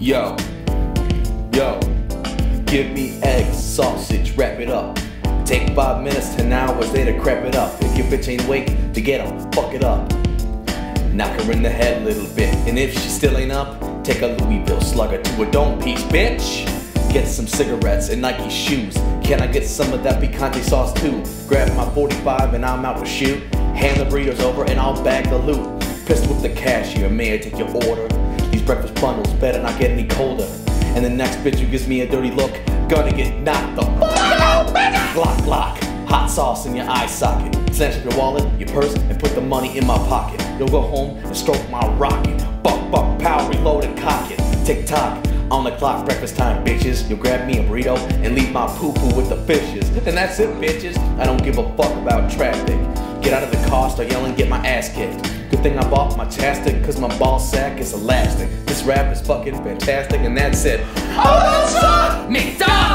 Yo, yo, give me eggs, sausage, wrap it up. Take 5 minutes to an hour's day to crap it up. If your bitch ain't awake, to get up, fuck it up. Knock her in the head a little bit, and if she still ain't up, take a Louisville Slugger to a dome piece, bitch. Get some cigarettes and Nike shoes. Can I get some of that picante sauce too? Grab my 45 and I'm out to shoot. Hand the burritos over and I'll bag the loot. Pissed with the cashier, may I take your order? These breakfast bundles better not get any colder. And the next bitch who gives me a dirty look, gonna get knocked the fuck out. Glock, hot sauce in your eye socket. Snatch up your wallet, your purse, and put the money in my pocket. You'll go home and stroke my rocket. Buck, power, reload and cock it. Tick tock. On the clock, breakfast time, bitches. You'll grab me a burrito and leave my poo-poo with the fishes. And that's it, bitches. I don't give a fuck about traffic. Get out of the car, start yelling, get my ass kicked. Good thing I bought my chapstick, cause my ball sack is elastic. This rap is fucking fantastic, and that's it. Oh, that's up! McDonald's!